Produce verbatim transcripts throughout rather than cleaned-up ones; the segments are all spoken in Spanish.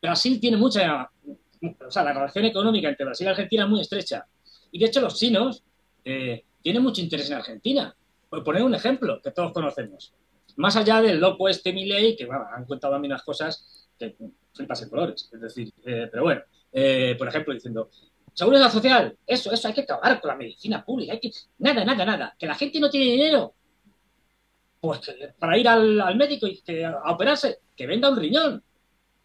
Brasil tiene mucha... O sea, la relación económica entre Brasil y Argentina es muy estrecha. Y de hecho los chinos eh, tienen mucho interés en Argentina. Por poner un ejemplo que todos conocemos. Más allá del loco este Milei, que bueno, han contado a mí unas cosas que flipas en colores. Es decir, eh, pero bueno, eh, por ejemplo diciendo... Seguridad social, eso, eso, hay que acabar con la medicina pública, hay que... Nada, nada, nada. Que la gente no tiene dinero pues que, para ir al, al médico y que, a operarse, que venda un riñón,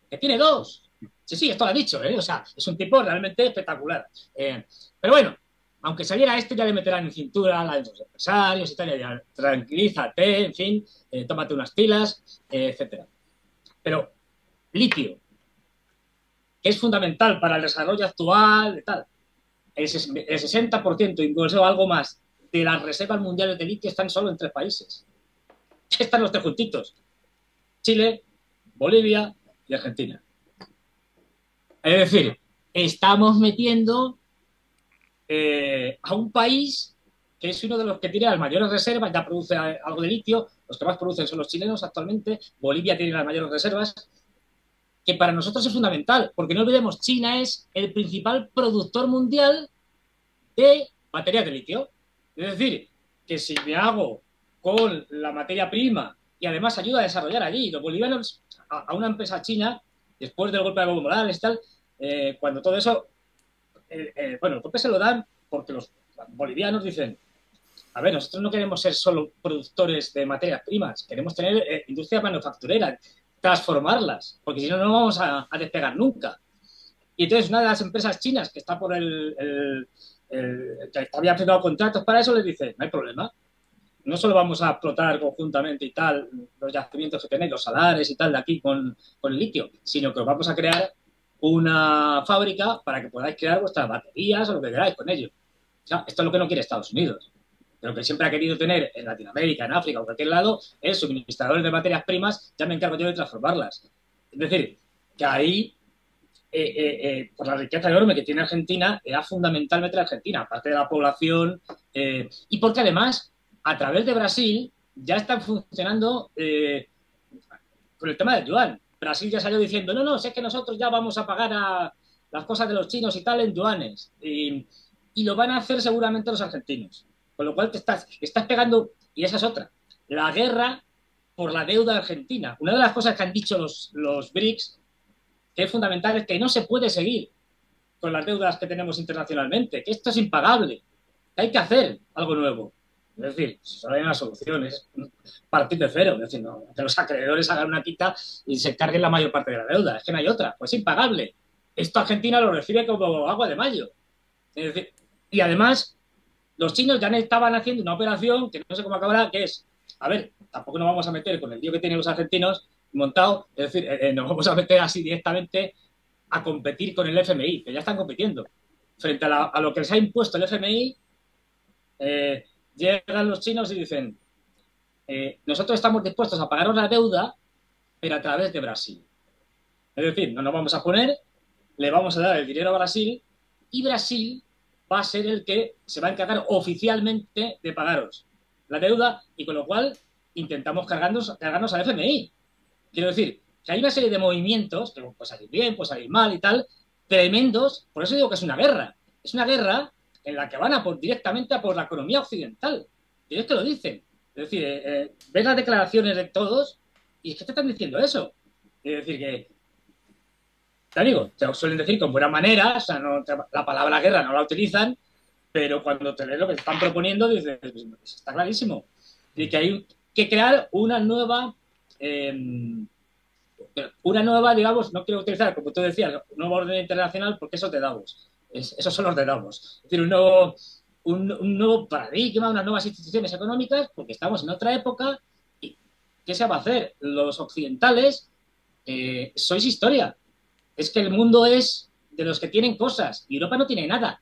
que tiene dos. Sí, sí, esto lo ha dicho, ¿eh? O sea, es un tipo realmente espectacular. Eh, pero bueno, aunque saliera este ya le meterán en cintura a los empresarios y tal, ya, tranquilízate, en fin, eh, tómate unas pilas, eh, etcétera. Pero, litio. Que es fundamental para el desarrollo actual, y tal. El sesenta por ciento, incluso algo más, de las reservas mundiales de litio están solo en tres países. Están los tres juntitos. Chile, Bolivia y Argentina. Es decir, estamos metiendo eh, a un país que es uno de los que tiene las mayores reservas, ya produce algo de litio, los que más producen son los chilenos actualmente, Bolivia tiene las mayores reservas, que para nosotros es fundamental, porque no olvidemos, China es el principal productor mundial de baterías de litio. Es decir, que si me hago con la materia prima y además ayuda a desarrollar allí, los bolivianos, a, a una empresa china, después del golpe de Evo Morales y tal, eh, cuando todo eso, eh, eh, bueno, el golpe se lo dan porque los bolivianos dicen, a ver, nosotros no queremos ser solo productores de materias primas, queremos tener eh, industria manufacturera, transformarlas, porque si no, no vamos a, a despegar nunca. Y entonces una de las empresas chinas que está por el, el, el que había firmado contratos para eso, les dice, no hay problema, no solo vamos a explotar conjuntamente y tal los yacimientos que tenéis, los salares y tal de aquí con, con el litio, sino que os vamos a crear una fábrica para que podáis crear vuestras baterías o lo que queráis con ello. O sea, esto es lo que no quiere Estados Unidos. Lo que siempre ha querido tener en Latinoamérica, en África o cualquier lado, es suministradores de materias primas, ya me encargo yo de transformarlas. Es decir, que ahí, eh, eh, eh, por la riqueza enorme que tiene Argentina, era fundamentalmente la Argentina, aparte de la población, eh, y porque además, a través de Brasil, ya están funcionando eh, con el tema del yuan. Brasil ya salió diciendo, no, no, si es que nosotros ya vamos a pagar a las cosas de los chinos y tal en yuanes, y, y lo van a hacer seguramente los argentinos. Con lo cual te estás, estás pegando, y esa es otra, la guerra por la deuda argentina. Una de las cosas que han dicho los, los BRICS, que es fundamental, es que no se puede seguir con las deudas que tenemos internacionalmente, que esto es impagable, que hay que hacer algo nuevo. Es decir, solo hay una solución, es partir de cero, es decir, no, que los acreedores hagan una quita y se carguen la mayor parte de la deuda, es que no hay otra, pues es impagable. Esto Argentina lo recibe como agua de mayo. Es decir, y además... Los chinos ya estaban haciendo una operación que no sé cómo acabará, que es, a ver, tampoco nos vamos a meter con el lío que tienen los argentinos montado, es decir, eh, nos vamos a meter así directamente a competir con el F M I, que ya están compitiendo. Frente a, la, a lo que les ha impuesto el F M I, eh, llegan los chinos y dicen, eh, nosotros estamos dispuestos a pagaros la deuda, pero a través de Brasil. Es decir, no nos vamos a poner, le vamos a dar el dinero a Brasil y Brasil... va a ser el que se va a encargar oficialmente de pagaros la deuda y con lo cual intentamos cargarnos, cargarnos al F M I. Quiero decir, que hay una serie de movimientos, que pues salir bien, pues salir mal y tal, tremendos, por eso digo que es una guerra. Es una guerra en la que van a por, directamente a por la economía occidental. Y es que lo dicen. Es decir, eh, eh, ves las declaraciones de todos y es que te están diciendo eso. Es decir, que... Te digo, te lo suelen decir con buena manera, o sea, no, te, la palabra guerra no la utilizan, pero cuando te lees lo que están proponiendo, dices, está clarísimo. Y que hay que crear una nueva, eh, una nueva, digamos, no quiero utilizar, como tú decías, un nuevo orden internacional, porque eso te damos, es, esos son los de Davos. Es decir, un nuevo, un, un nuevo paradigma, unas nuevas instituciones económicas, porque estamos en otra época, y ¿qué se va a hacer? Los occidentales eh, sois historia. Es que el mundo es de los que tienen cosas y Europa no tiene nada.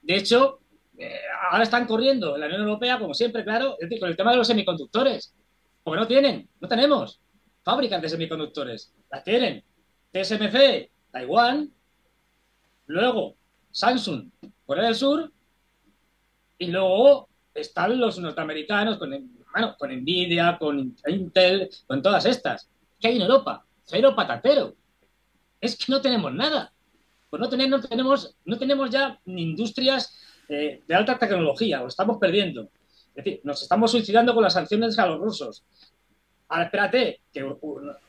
De hecho, ahora están corriendo en la Unión Europea, como siempre, claro, es decir, con el tema de los semiconductores. Porque no tienen, no tenemos fábricas de semiconductores. Las tienen. T S M C, Taiwán, luego Samsung, Corea del Sur, y luego están los norteamericanos con, bueno, con Nvidia, con Intel, con todas estas. ¿Qué hay en Europa? Cero patatero. es que no tenemos nada. Pues no, tener, no, tenemos, no tenemos ya ni industrias eh, de alta tecnología, lo estamos perdiendo. Es decir, nos estamos suicidando con las sanciones a los rusos. Ahora espérate, que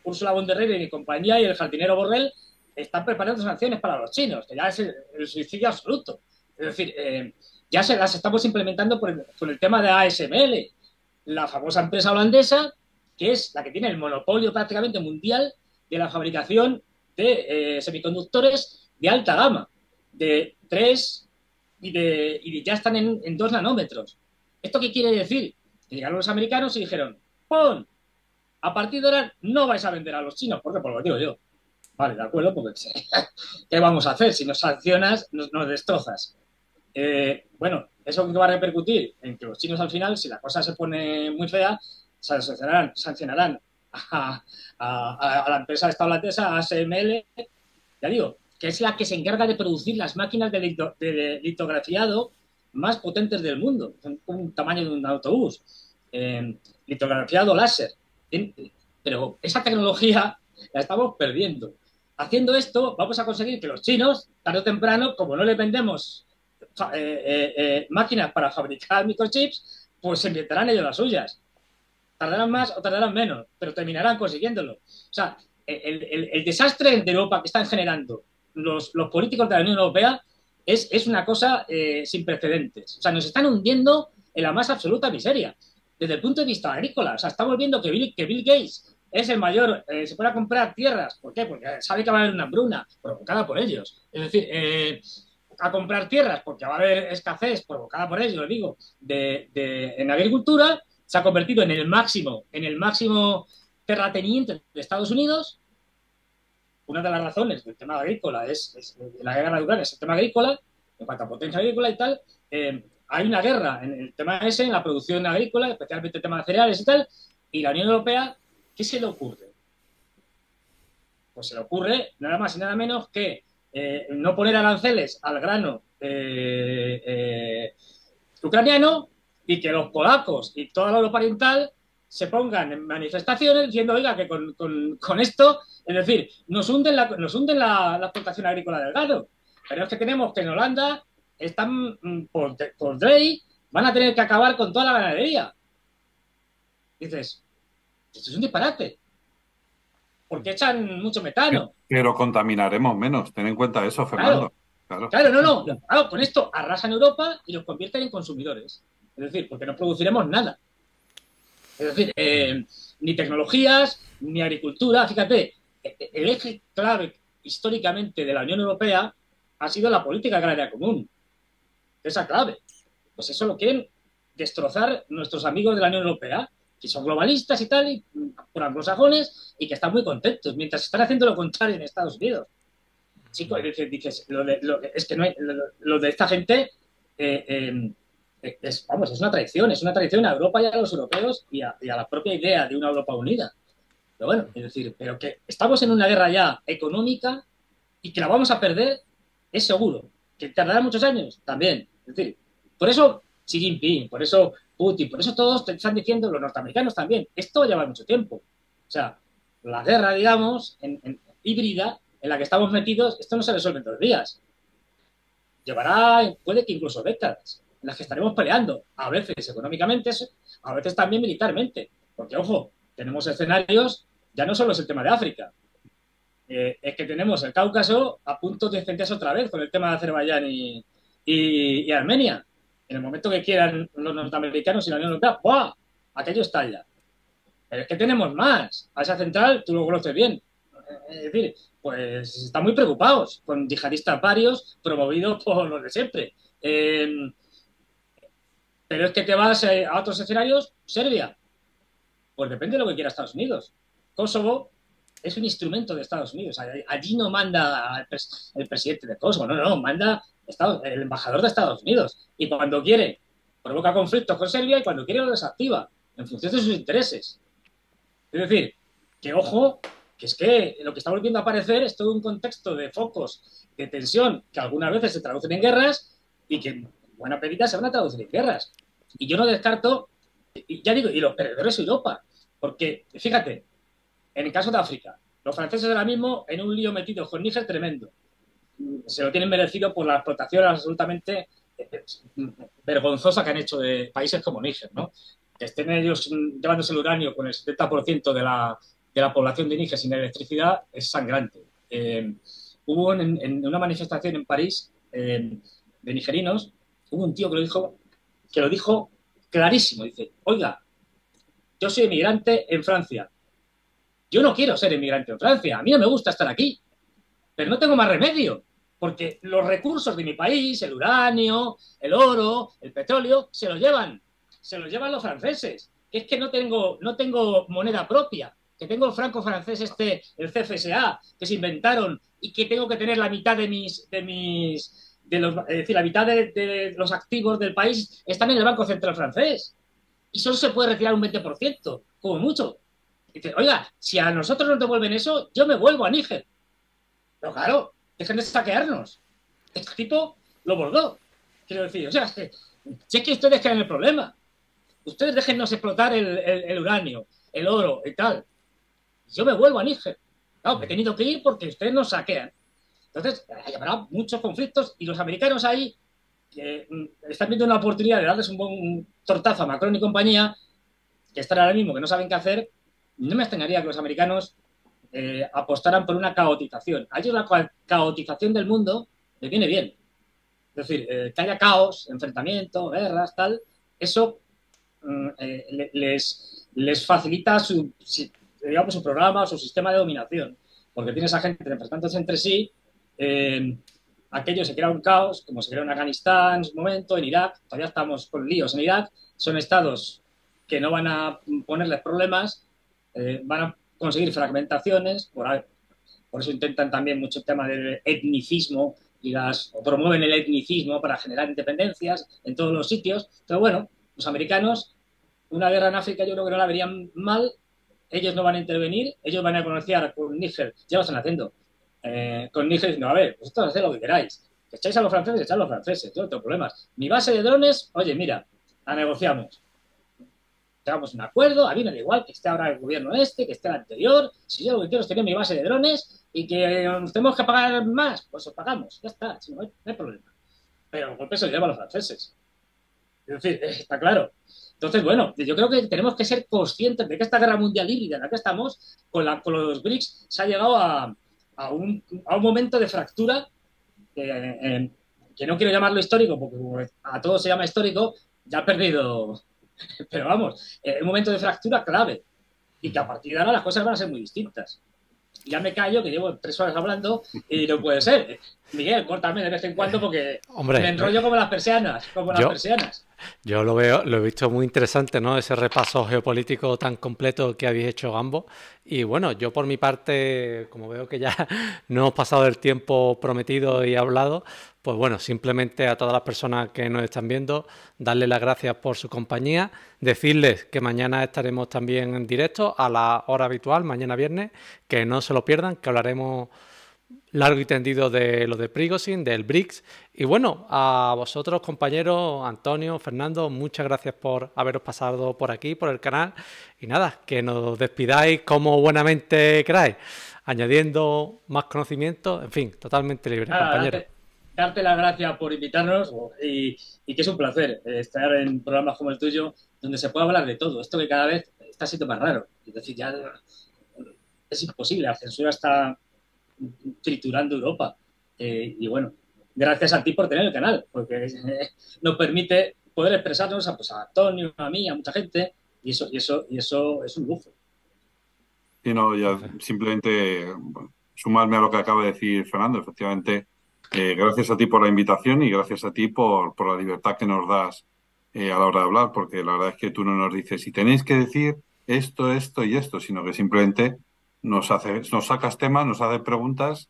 Ursula von der Leyen y compañía y el jardinero Borrell están preparando sanciones para los chinos, que ya es el, el suicidio absoluto. Es decir, eh, ya se las estamos implementando por el, por el tema de A S M L, la famosa empresa holandesa, que es la que tiene el monopolio prácticamente mundial de la fabricación de eh, semiconductores de alta gama, de tres y, de, y ya están en, en dos nanómetros. ¿Esto qué quiere decir? Que llegaron los americanos y dijeron, ¡pon! A partir de ahora no vais a vender a los chinos, porque por lo digo yo. Vale, de acuerdo, porque ¿qué vamos a hacer? Si nos sancionas, nos, nos destrozas. Eh, bueno, eso que va a repercutir en que los chinos al final, si la cosa se pone muy fea, sancionarán, sancionarán a, a, a la empresa esta holandesa, A S M L, ya digo, que es la que se encarga de producir las máquinas de, lito, de litografiado más potentes del mundo, son un tamaño de un autobús, eh, litografiado láser. Pero esa tecnología la estamos perdiendo. Haciendo esto vamos a conseguir que los chinos, tarde o temprano, como no les vendemos eh, eh, eh, máquinas para fabricar microchips, pues se inventarán ellos las suyas. Tardarán más o tardarán menos, pero terminarán consiguiéndolo. O sea, el, el, el desastre de Europa que están generando los, los políticos de la Unión Europea es, es una cosa eh, sin precedentes. O sea, nos están hundiendo en la más absoluta miseria desde el punto de vista agrícola. O sea, estamos viendo que Bill, que Bill Gates es el mayor, eh, se puede comprar tierras. ¿Por qué? Porque sabe que va a haber una hambruna provocada por ellos. Es decir, eh, a comprar tierras porque va a haber escasez provocada por ellos, lo digo, de, de, en agricultura. Se ha convertido en el máximo, en el máximo terrateniente de Estados Unidos. Una de las razones del tema agrícola es, es la guerra de Ucrania, es el tema agrícola, en cuanto a potencia agrícola y tal. Eh, Hay una guerra en el tema ese, en la producción agrícola, especialmente el tema de cereales y tal, y la Unión Europea, ¿qué se le ocurre? Pues se le ocurre nada más y nada menos que eh, no poner aranceles al grano eh, eh, ucraniano y que los polacos y toda la Europa Oriental se pongan en manifestaciones diciendo, oiga, que con, con, con esto, es decir, nos hunden la, nos hunden la, la exportación agrícola del grano. Pero es que tenemos que en Holanda están por, por ley, van a tener que acabar con toda la ganadería. Dices, esto es un disparate. Porque echan mucho metano. Pero contaminaremos menos, ten en cuenta eso, Fernando. Claro, claro. claro no, no. Claro, con esto arrasan Europa y nos convierten en consumidores. Es decir, porque no produciremos nada. Es decir, eh, ni tecnologías, ni agricultura. Fíjate, el eje clave históricamente de la Unión Europea ha sido la política agraria común. Esa clave. Pues eso lo quieren destrozar nuestros amigos de la Unión Europea, que son globalistas y tal, y por anglosajones, y que están muy contentos, mientras están haciendo lo contrario en Estados Unidos. Chicos, dices, lo de, lo, es que no hay, lo, lo de esta gente, eh, eh, es, vamos, es una traición, es una traición a Europa y a los europeos y a, y a la propia idea de una Europa unida. Pero bueno, es decir, pero que estamos en una guerra ya económica y que la vamos a perder, es seguro. ¿Que tardará muchos años? También. Es decir, por eso Xi Jinping, por eso Putin, por eso todos te están diciendo, los norteamericanos también, esto lleva mucho tiempo. O sea, la guerra, digamos, en, en, híbrida, en la que estamos metidos, esto no se resuelve en dos días. Llevará, puede que incluso décadas, en las que estaremos peleando, a veces económicamente, a veces también militarmente. Porque, ojo, tenemos escenarios, ya no solo es el tema de África. Eh, es que tenemos el Cáucaso a punto de incendiarse otra vez con el tema de Azerbaiyán y, y, y Armenia. En el momento que quieran los norteamericanos y la Unión Europea, ¡buah! Aquello estalla. Pero es que tenemos más. Asia Central, tú lo conoces bien. Es decir, pues están muy preocupados con yihadistas varios promovidos por los de siempre. Eh, pero es que te vas a otros escenarios, Serbia. Pues depende de lo que quiera Estados Unidos. Kosovo es un instrumento de Estados Unidos. Allí no manda el, pres el presidente de Kosovo, no, no, manda Estados, el embajador de Estados Unidos. Y cuando quiere, provoca conflictos con Serbia y cuando quiere lo desactiva, en función de sus intereses. Es decir, que ojo, que es que lo que está volviendo a aparecer es todo un contexto de focos de tensión que algunas veces se traducen en guerras y que en buena medida se van a traducir en guerras. Y yo no descarto, y ya digo, y los perdedores de Europa, porque fíjate, en el caso de África, Los franceses ahora mismo en un lío metido con Níger tremendo. Se lo tienen merecido por la explotación absolutamente vergonzosa que han hecho de países como Níger, ¿no? Que estén ellos llevándose el uranio con el setenta por ciento de la, de la población de Níger sin electricidad es sangrante. Eh, hubo en, en una manifestación en París eh, de nigerinos, hubo un tío que lo dijo, que lo dijo clarísimo. Dice, oiga, yo soy emigrante en Francia. Yo no quiero ser emigrante en Francia. A mí no me gusta estar aquí. Pero no tengo más remedio. Porque los recursos de mi país, el uranio, el oro, el petróleo, se los llevan. Se los llevan los franceses. Es que no tengo, no tengo moneda propia. Que tengo el franco francés este, el C F A, que se inventaron y que tengo que tener la mitad de mis... de mis de los, es decir, la mitad de, de los activos del país están en el Banco Central francés. Y solo se puede retirar un veinte por ciento, como mucho. Dice, oiga, si a nosotros nos devuelven eso, yo me vuelvo a Níger. Pero claro, dejen de saquearnos. Este tipo lo bordó. Quiero decir, o sea, si es que ustedes crean el problema. Ustedes déjennos explotar el, el, el uranio, el oro y tal. Yo me vuelvo a Níger. Claro, me he tenido que ir porque ustedes nos saquean. Entonces, habrá muchos conflictos y los americanos ahí eh, están viendo una oportunidad de darles un buen tortazo a Macron y compañía, que están ahora mismo, que no saben qué hacer. No me extrañaría que los americanos eh, apostaran por una caotización. A ellos la caotización del mundo les viene bien. Es decir, eh, que haya caos, enfrentamiento, guerras, tal, eso eh, les, les facilita su, digamos, su programa, su sistema de dominación. Porque tienes a gente enfrentándose entre sí. Eh, aquello se crea un caos, como se creó en Afganistán en su momento, en Irak, todavía estamos con líos en Irak, son estados que no van a ponerles problemas, eh, van a conseguir fragmentaciones, por, por eso intentan también mucho el tema del etnicismo y las, o promueven el etnicismo para generar independencias en todos los sitios. Pero bueno, los americanos, una guerra en África yo creo que no la verían mal, ellos no van a intervenir, ellos van a negociar con Níger, ya lo están haciendo. Eh, con Níger diciendo, a ver, vosotros haced lo que queráis, que echáis a los franceses, echad a los franceses, yo no tengo problemas. Mi base de drones, oye, mira, la negociamos. Llegamos a un acuerdo, a mí me da igual que esté ahora el gobierno este, que esté el anterior, si yo lo que quiero es tener mi base de drones y que eh, tenemos que pagar más, pues os pagamos, ya está, si no, hay, no hay problema. Pero el golpe se lo lleva a los franceses. Es decir, eh, está claro. Entonces, bueno, yo creo que tenemos que ser conscientes de que esta guerra mundial híbrida en la que estamos, con, la, con los BRICS, se ha llegado a... A un, a un momento de fractura eh, eh, que no quiero llamarlo histórico porque a todo se llama histórico, ya ha perdido, pero vamos, eh, un momento de fractura clave y que a partir de ahora las cosas van a ser muy distintas. Ya me callo, que llevo tres horas hablando y no puede ser. Miguel, córtame de vez en cuando porque Hombre, me enrollo como las persianas, como yo, las persianas. Yo lo veo, lo he visto muy interesante, ¿no? Ese repaso geopolítico tan completo que habéis hecho ambos. Y bueno, yo por mi parte, como veo que ya no hemos pasado el tiempo prometido y hablado, pues bueno, simplemente a todas las personas que nos están viendo, darles las gracias por su compañía, decirles que mañana estaremos también en directo a la hora habitual, mañana viernes, que no se lo pierdan, que hablaremos largo y tendido de lo de Prigozhin, del BRICS. Y bueno, a vosotros, compañeros, Antonio, Fernando, muchas gracias por haberos pasado por aquí, por el canal. Y nada, que nos despidáis como buenamente queráis, añadiendo más conocimiento, en fin, totalmente libre, ah, compañeros. Darte, darte las gracias por invitarnos y, y que es un placer estar en programas como el tuyo, donde se puede hablar de todo. Esto que cada vez está siendo más raro. Es decir, ya es imposible, la censura está triturando Europa. Eh, y bueno, gracias a ti por tener el canal, porque eh, nos permite poder expresarnos a, pues, a Antonio, a mí, a mucha gente, y eso, y eso, y eso es un lujo. Y no, ya simplemente bueno, sumarme a lo que acaba de decir Fernando, efectivamente, eh, gracias a ti por la invitación y gracias a ti por, por la libertad que nos das eh, a la hora de hablar, porque la verdad es que tú no nos dices, si tenéis que decir esto, esto y esto, sino que simplemente Nos, hace, nos sacas temas, nos haces preguntas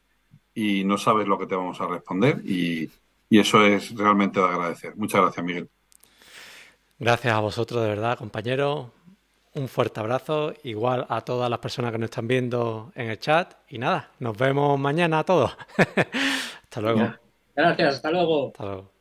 y no sabes lo que te vamos a responder y, y eso es realmente de agradecer. Muchas gracias, Miguel. Gracias a vosotros, de verdad, compañeros. Un fuerte abrazo, igual a todas las personas que nos están viendo en el chat. Y nada, nos vemos mañana a todos. Hasta luego. Gracias, hasta luego. Hasta luego.